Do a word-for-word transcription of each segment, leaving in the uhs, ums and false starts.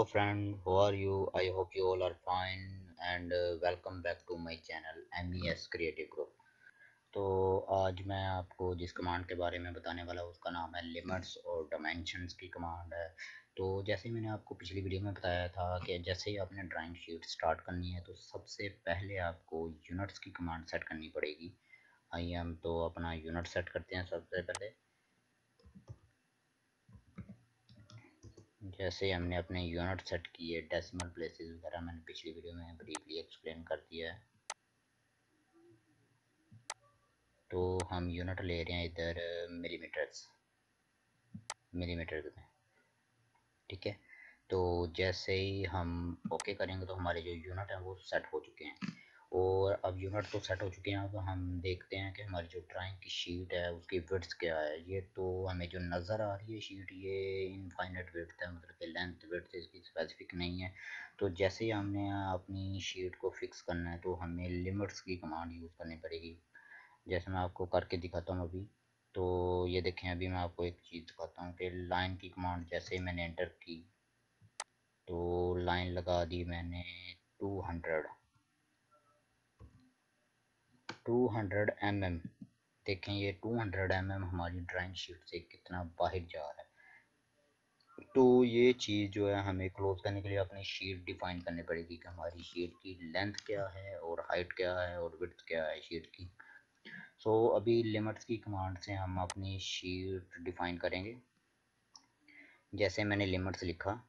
Hello friend, how are you? I hope you all are fine and uh, welcome back to my channel M S Creative Group। तो आज मैं आपको जिस command के बारे में बताने वाला हूँ उसका नाम है लिमिट्स और डायमेंशंस की कमांड है। तो जैसे मैंने आपको पिछली वीडियो में बताया था कि जैसे ही आपने ड्राइंग शीट स्टार्ट करनी है तो सबसे पहले आपको यूनिट्स की कमांड सेट करनी पड़ेगी। आइए हम तो अपना यूनिट सेट करते हैं। सबसे पहले जैसे हमने अपने यूनिट सेट किए, डेसिमल प्लेसेस वगैरह मैंने पिछली वीडियो में ब्रीफली एक्सप्लेन कर दिया है। तो हम यूनिट ले रहे हैं इधर मिलीमीटर्स मिलीमीटर में, ठीक है। तो जैसे ही हम ओके करेंगे तो हमारे जो यूनिट हैं वो सेट हो चुके हैं। और अब यूनिट तो सेट हो चुके हैं। अब हम देखते हैं कि हमारी जो ड्राइंग की शीट है उसकी विड्थ क्या है। ये तो हमें जो नज़र आ रही है शीट, ये इनफाइनाइट विड्थ है, मतलब कि लेंथ विड्थ इसकी स्पेसिफिक नहीं है। तो जैसे ही हमने अपनी शीट को फिक्स करना है तो हमें लिमिट्स की कमांड यूज़ करनी पड़ेगी, जैसे मैं आपको करके दिखाता हूँ अभी। तो ये देखें, अभी मैं आपको एक चीज़ दिखाता हूँ कि लाइन की कमांड जैसे मैंने एंटर की तो लाइन लगा दी मैंने two hundred two hundred M M. देखें ये टू हंड्रेड एम एम हमारी ड्राइंग शीट से कितना बाहर जा रहा है। तो ये चीज़ जो है हमें क्लोज करने के लिए अपनी शीट डिफाइन करनी पड़ेगी कि हमारी शीट की लेंथ क्या है और हाइट क्या है और विड्थ क्या है शीट की। सो so, अभी लिमिट्स की कमांड से हम अपनी शीट डिफाइन करेंगे। जैसे मैंने लिमिट्स लिखा,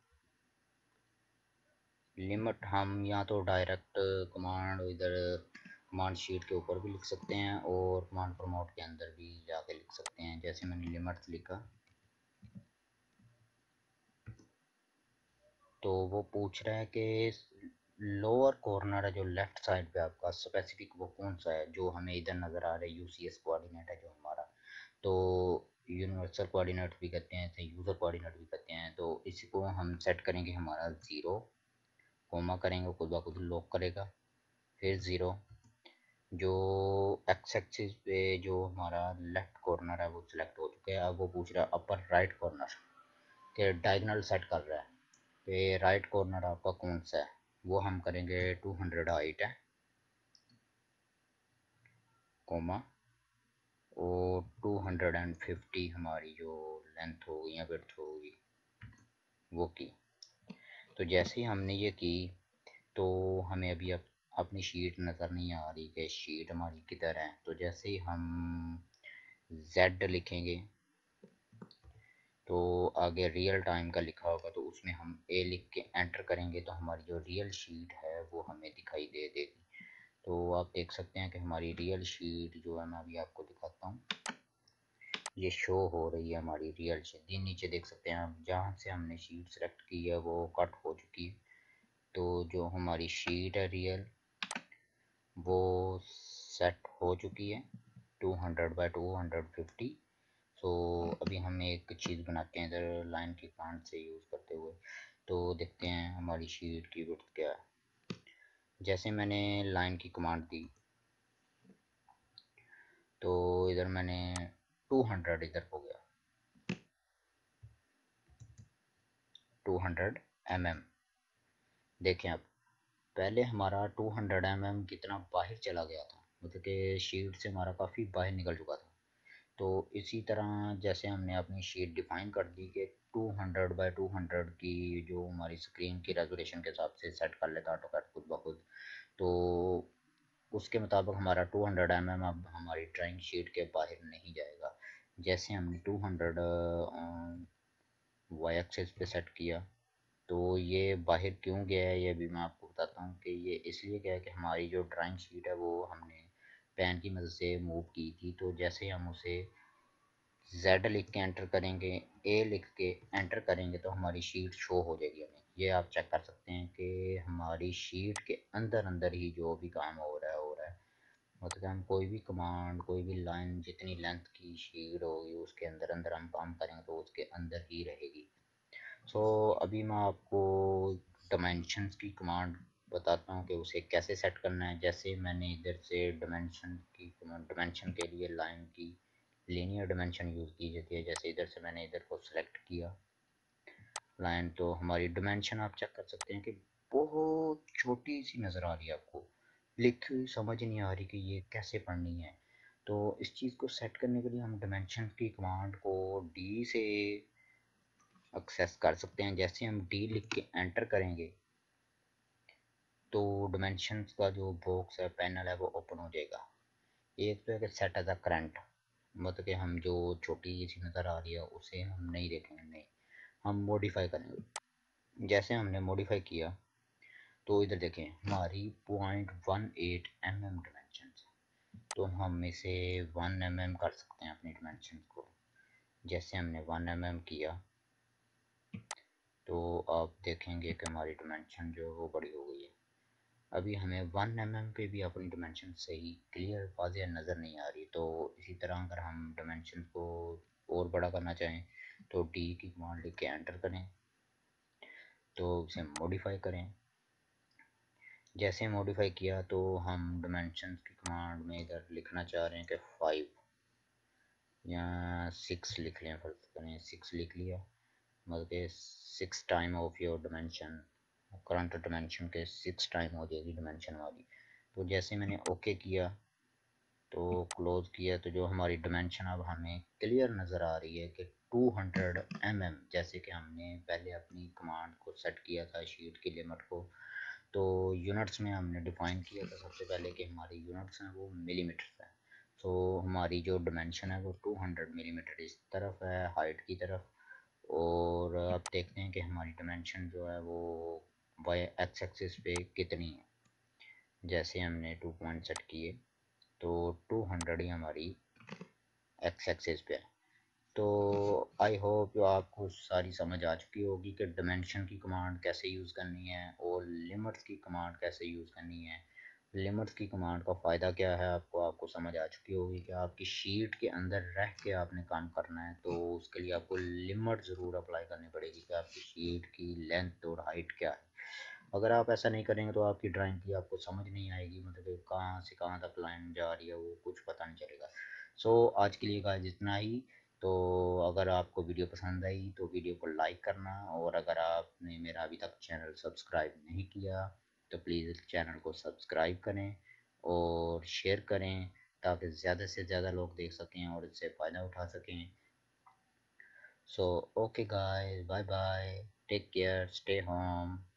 लिमिट हम या तो डायरेक्ट कमांड इधर कमांड शीट के ऊपर भी लिख सकते हैं और कमांड प्रमोट के अंदर भी जाके लिख सकते हैं। जैसे मैंने लिमिट्स लिखा तो वो पूछ रहा है कि लोअर कॉर्नर है जो लेफ्ट साइड पे आपका स्पेसिफिक वो कौन सा है, जो हमें इधर नज़र आ रहा है यूसीएस कोऑर्डिनेट है जो हमारा, तो यूनिवर्सल कोऑर्डिनेट भी कहते हैं, तो यूज़र कोऑर्डिनेट भी कहते हैं। तो इसी को हम सेट करेंगे, हमारा ज़ीरो कोमा करेंगे, खुद ब खुद लॉक करेगा, फिर ज़ीरो। जो एक्स एक्सिस पे जो हमारा लेफ्ट कॉर्नर है वो सिलेक्ट हो चुका है। अब वो पूछ रहा है अपर राइट कॉर्नर के डायगनल सेट कर रहा है कि राइट कॉर्नर आपका कौन सा है, वो हम करेंगे टू हंड्रेड हाइट है कोमा और टू हंड्रेड फिफ्टी हमारी जो लेंथ होगी या विड्थ होगी वो की। तो जैसे ही हमने ये की तो हमें अभी अब अपनी शीट नज़र नहीं आ रही कि शीट हमारी किधर है। तो जैसे ही हम Z लिखेंगे तो आगे रियल टाइम का लिखा होगा, तो उसमें हम A लिख के एंटर करेंगे तो हमारी जो रियल शीट है वो हमें दिखाई दे देगी। तो आप देख सकते हैं कि हमारी रियल शीट जो है, मैं अभी आपको दिखाता हूँ, ये शो हो रही है हमारी रियल शीट। दिन नीचे देख सकते हैं आप, जहाँ से हमने शीट सेलेक्ट की है वो कट हो चुकी है। तो जो हमारी शीट है रियल वो सेट हो चुकी है two hundred by two hundred fifty. So अभी हम एक चीज़ बनाते हैं इधर लाइन की कमांड से यूज़ करते हुए। तो देखते हैं हमारी शीट की विड्थ क्या है। जैसे मैंने लाइन की कमांड दी तो इधर मैंने टू हंड्रेड इधर हो गया टू हंड्रेड एम एम। देखें आप, पहले हमारा टू हंड्रेड एम एम कितना बाहर चला गया था, मतलब कि शीट से हमारा काफ़ी बाहर निकल चुका था। तो इसी तरह जैसे हमने अपनी शीट डिफाइन कर दी कि two hundred by two hundred की जो हमारी स्क्रीन की रेजोल्यूशन के हिसाब से सेट कर लेता ऑटो कैट खुद ब खुद, तो उसके मुताबिक हमारा टू हंड्रेड एम एम अब हमारी ड्राइंग शीट के बाहर नहीं जाएगा। जैसे हमने टू हंड्रेड वाई एक्सिस पे सेट किया तो ये बाहर क्यों गया है, ये भी मैं आपको बताता हूँ कि ये इसलिए गया है कि हमारी जो ड्राइंग शीट है वो हमने पेन की मदद से मूव की थी। तो जैसे हम उसे Z लिख के एंटर करेंगे, A लिख के एंटर करेंगे तो हमारी शीट शो हो जाएगी हमें। ये आप चेक कर सकते हैं कि हमारी शीट के अंदर अंदर ही जो भी काम हो रहा है हो रहा है मतलब हम कोई भी कमांड, कोई भी लाइन, जितनी लेंथ की शीट होगी उसके अंदर अंदर हम काम करेंगे तो उसके अंदर ही रहेगी। सो so, अभी मैं आपको डायमेंशंस की कमांड बताता हूँ कि उसे कैसे सेट करना है। जैसे मैंने इधर से डायमेंशन की डायमेंशन के लिए लाइन की लीनियर डायमेंशन यूज़ की जाती है। जैसे इधर से मैंने इधर को सिलेक्ट किया, लाइन, तो हमारी डिमेंशन आप चेक कर सकते हैं कि बहुत छोटी सी नज़र आ रही है आपको, लिखी हुई समझ नहीं आ रही कि ये कैसे पढ़नी है। तो इस चीज़ को सेट करने के लिए हम डिमेंशन की कमांड को डी से एक्सेस कर सकते हैं। जैसे हम डी लिख के एंटर करेंगे तो डिमेंशन का जो बॉक्स है, पैनल है, वो ओपन हो जाएगा। एक तो है कि सेट एज अ करंट, मतलब कि हम जो छोटी सी नज़र आ रही है उसे हम नहीं देखेंगे, नहीं, हम मॉडिफाई करेंगे। जैसे हमने मॉडिफाई किया तो इधर देखें हमारी point one eight M M dimension, तो हम इसे वन एम एम कर सकते हैं अपनी डिमेंशन को। जैसे हमने वन एम एम किया तो आप देखेंगे कि हमारी डिमेंशन जो है वो बड़ी हो गई है। अभी हमें वन एम एम पे भी अपनी डिमेंशन सही क्लियर वाज़ह नज़र नहीं आ रही। तो इसी तरह अगर हम डिमेंशन को और बड़ा करना चाहें तो डी की कमांड लिख के एंटर करें, तो उसे मॉडिफाई करें। जैसे मॉडिफाई किया तो हम डिमेंशन की कमांड में इधर लिखना चाह रहे हैं कि फाइव या सिक्स लिख लें, फर्ज करें सिक्स लिख लिया, मतलब के six time of your dimension, current dimension के सिक्स टाइम हो जाएगी डिमेंशन वाली। तो जैसे मैंने ओके किया तो क्लोज किया, तो जो हमारी डिमेंशन अब हमें क्लियर नज़र आ रही है कि टू हंड्रेड एम एम, जैसे कि हमने पहले अपनी कमांड को सेट किया था शीट की लिमिट को, तो यूनिट्स में हमने डिफाइन किया था सबसे पहले कि हमारी यूनिट्स हैं वो मिलीमीटर हैं। तो हमारी जो डिमेंशन है वो टू हंड्रेड मिलीमीटर इस तरफ है हाइट की तरफ। और आप देखते हैं कि हमारी डिमेंशन जो है वो वाई एक्स एक्सिस पे कितनी है। जैसे हमने टू पॉइंट सेट किए तो टू हंड्रेड ही हमारी एक्स एक्सिस पे है। तो आई होप आपको सारी समझ आ चुकी होगी कि डिमेंशन की कमांड कैसे यूज़ करनी है और लिमिट्स की कमांड कैसे यूज़ करनी है। लिमिट्स की कमांड का फ़ायदा क्या है आपको आपको समझ आ चुकी होगी कि आपकी शीट के अंदर रह के आपने काम करना है, तो उसके लिए आपको लिमिट ज़रूर अप्लाई करनी पड़ेगी कि आपकी शीट की लेंथ और हाइट क्या है। अगर आप ऐसा नहीं करेंगे तो आपकी ड्राइंग की आपको समझ नहीं आएगी, मतलब कहाँ से कहाँ तक लाइन जा रही है वो कुछ पता नहीं चलेगा। सो so, आज के लिए गाइस इतना ही। तो अगर आपको वीडियो पसंद आई तो वीडियो को लाइक करना, और अगर आपने मेरा अभी तक चैनल सब्सक्राइब नहीं किया तो प्लीज़ चैनल को सब्सक्राइब करें और शेयर करें ताकि ज़्यादा से ज़्यादा लोग देख सकें और इससे फ़ायदा उठा सकें। So okay guys, bye bye, take care, stay home.